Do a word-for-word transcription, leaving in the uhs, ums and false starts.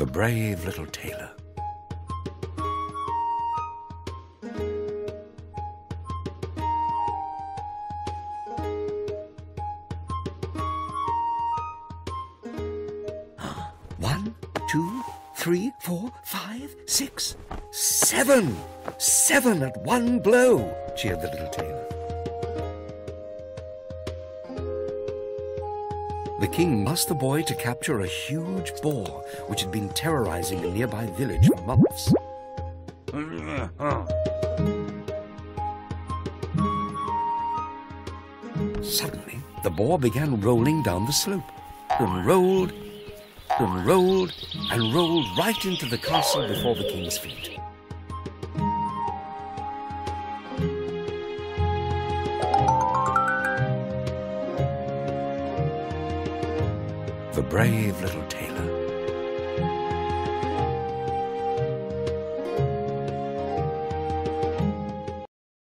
the brave little tailor. One, two, three, four, five, six, seven. Seven at one blow, cheered the little tailor. The king asked the boy to capture a huge boar which had been terrorizing a nearby village for months. Suddenly, the boar began rolling down the slope and rolled and rolled and rolled right into the castle before the king's feet. The brave little tailor